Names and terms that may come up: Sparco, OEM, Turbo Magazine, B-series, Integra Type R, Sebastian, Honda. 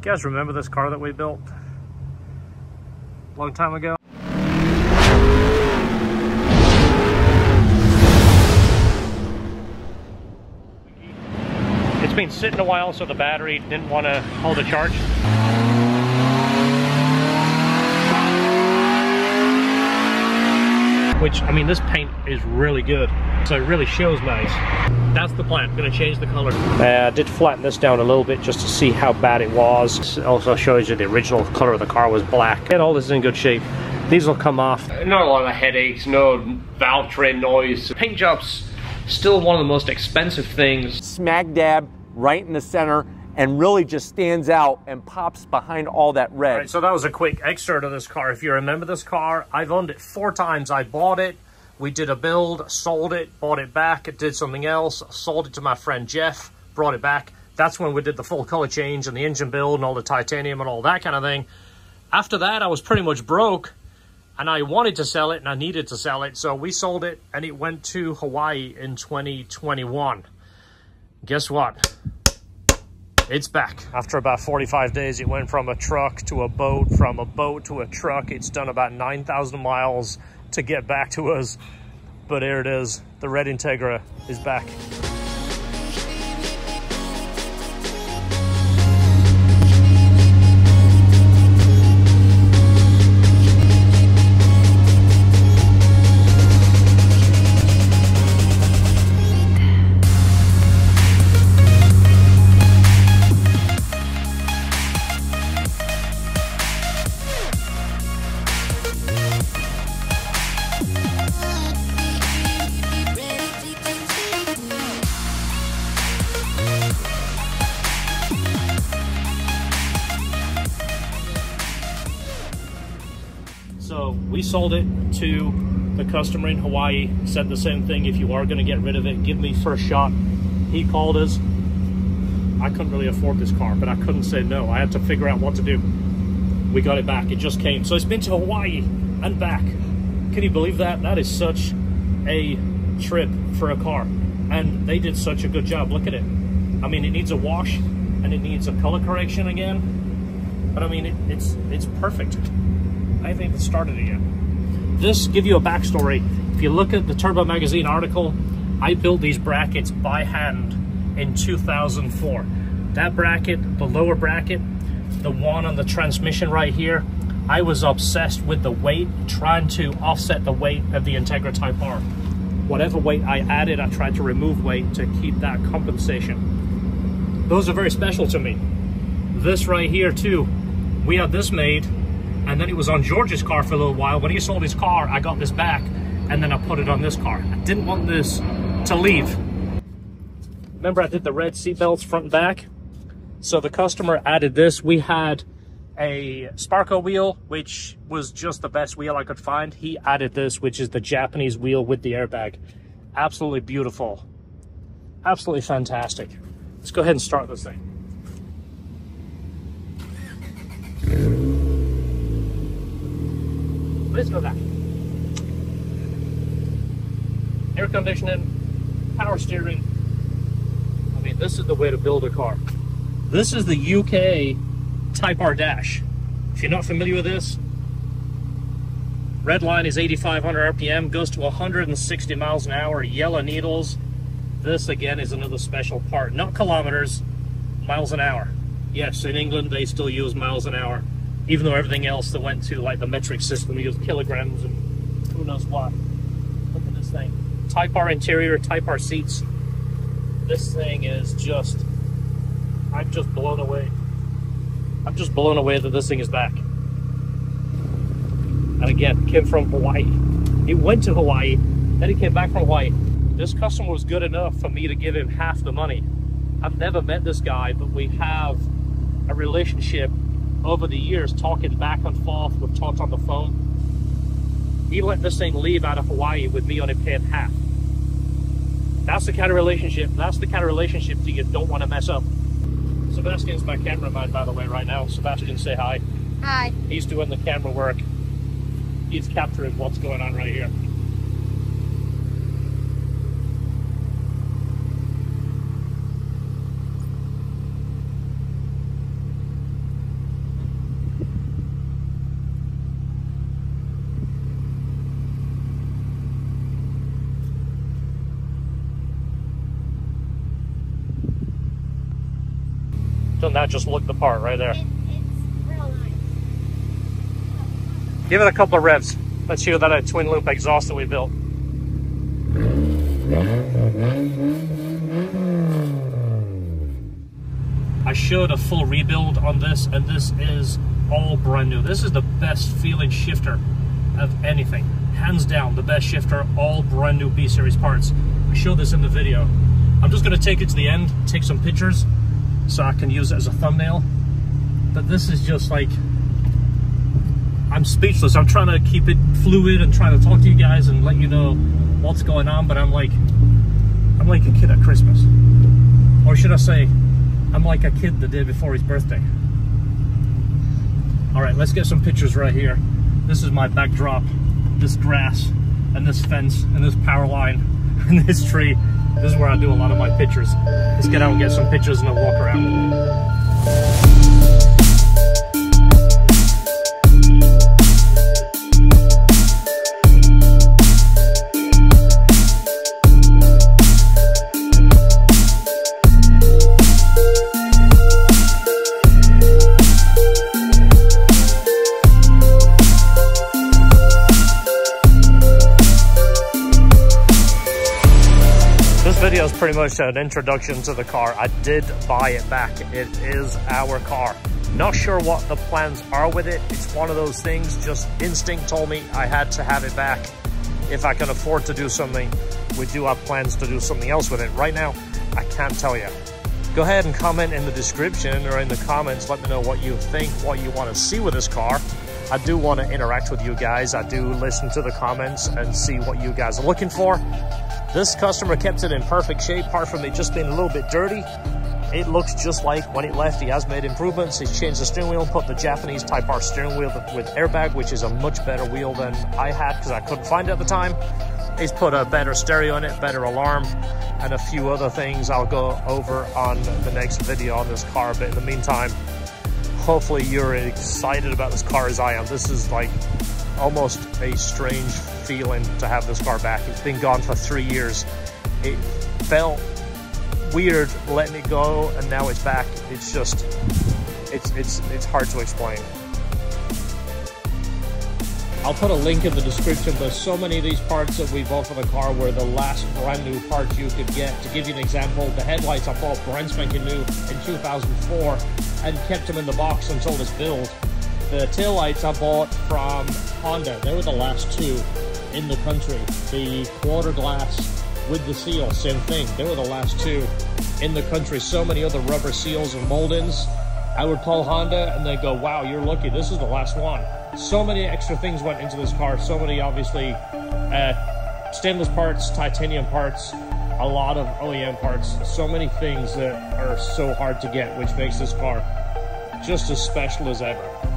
You guys remember this car that we built a long time ago? It's been sitting a while, so the battery didn't want to hold a charge. Which, I mean, this paint is really good, so it really shows nice. That's the plan. I'm going to change the color. I did flatten this down a little bit just to see how bad it was. It also shows you the original color of the car was black. And all this is in good shape. These will come off. Not a lot of headaches, no valve train noise. Paint job's still one of the most expensive things. Smack dab right in the center, and really just stands out and pops behind all that red. All right, so that was a quick excerpt of this car. If you remember this car, I've owned it 4 times. I bought it, we did a build, sold it, bought it back, it did something else, sold it to my friend Jeff, brought it back. That's when we did the full color change and the engine build and all the titanium and all that kind of thing. After that, I was pretty much broke and I wanted to sell it and I needed to sell it. So we sold it and it went to Hawaii in 2021. Guess what? It's back. After about 45 days, it went from a truck to a boat, from a boat to a truck. It's done about 9,000 miles to get back to us. But here it is. The red Integra is back. So we sold it to the customer in Hawaii, said the same thing, if you are gonna get rid of it, give me first shot. He called us. I couldn't really afford this car, but I couldn't say no. I had to figure out what to do. We got it back, it just came. So it's been to Hawaii and back. Can you believe that? That is such a trip for a car. And they did such a good job, look at it. I mean, it needs a wash and it needs a color correction again. But I mean, it's perfect. I haven't even started it yet. This, give you a backstory. If you look at the Turbo Magazine article, I built these brackets by hand in 2004. That bracket, the lower bracket, the one on the transmission right here, I was obsessed with the weight, trying to offset the weight of the Integra Type R. Whatever weight I added, I tried to remove weight to keep that compensation. Those are very special to me. This right here too, we had this made, and then it was on George's car for a little while. When he sold his car, I got this back, and then I put it on this car. I didn't want this to leave. Remember I did the red seatbelts front and back? So the customer added this. We had a Sparco wheel, which was just the best wheel I could find. He added this, which is the Japanese wheel with the airbag. Absolutely beautiful. Absolutely fantastic. Let's go ahead and start this thing. Listen to that. Air conditioning, power steering. I mean, this is the way to build a car. This is the UK Type R dash. If you're not familiar with this, red line is 8,500 RPM, goes to 160 miles an hour, yellow needles. This again is another special part, not kilometers, miles an hour. Yes, in England, they still use miles an hour. Even though everything else that went to like the metric system, we used kilograms and who knows what. Look at this thing. Type R interior, Type R seats. This thing is just, I'm just blown away. I'm just blown away that this thing is back. And again, came from Hawaii. It went to Hawaii, then it came back from Hawaii. This customer was good enough for me to give him half the money. I've never met this guy, but we have a relationship over the years, talking back and forth. We've talked on the phone. He let this thing leave out of Hawaii with me on it paying half. That's the kind of relationship, that's the kind of relationship that you don't want to mess up. Sebastian's my cameraman, by the way, right now. Sebastian, say hi. Hi. He's doing the camera work. He's capturing what's going on right here. Doesn't that just look the part right there? It's real nice. Give it a couple of revs. Let's hear that twin loop exhaust that we built. I showed a full rebuild on this, and this is all brand new. This is the best feeling shifter of anything. Hands down, the best shifter, all brand new B-series parts. I showed this in the video. I'm just gonna take it to the end, take some pictures, so I can use it as a thumbnail. But this is just like, I'm speechless. I'm trying to keep it fluid and trying to talk to you guys and let you know what's going on, but I'm like a kid at Christmas. Or should I say, I'm like a kid the day before his birthday. All right, let's get some pictures right here. This is my backdrop, this grass, and this fence, and this power line, and this tree. This is where I do a lot of my pictures. Let's get out and get some pictures and a walk around. Is pretty much an introduction to the car. I did buy it back. It is our car. Not sure what the plans are with it. It's one of those things, just instinct told me I had to have it back. If I can afford to do something, we do have plans to do something else with it. Right now, I can't tell you. Go ahead and comment in the description or in the comments. Let me know what you think, what you want to see with this car. I do want to interact with you guys. I do listen to the comments and see what you guys are looking for. This customer kept it in perfect shape, apart from it just being a little bit dirty. It looks just like when it left. He has made improvements. He's changed the steering wheel, put the Japanese Type R steering wheel with airbag, which is a much better wheel than I had because I couldn't find it at the time. He's put a better stereo in it, better alarm, and a few other things I'll go over on the next video on this car. But in the meantime, hopefully you're excited about this car as I am. This is like almost a strange feeling to have this car back. It's been gone for 3 years. It felt weird letting it go, and now it's back. It's just, it's hard to explain. I'll put a link in the description. There's so many of these parts that we bought for the car were the last brand new parts you could get. To give you an example, the headlights I bought brand spanking new in 2004 and kept them in the box until this build. The taillights I bought from Honda, they were the last two in the country. The quarter glass with the seal, same thing. They were the last two in the country. So many other rubber seals and mold-ins. I would call Honda and they go, wow, you're lucky, this is the last one. So many extra things went into this car. So many, obviously, stainless parts, titanium parts, a lot of OEM parts. So many things that are so hard to get, which makes this car just as special as ever.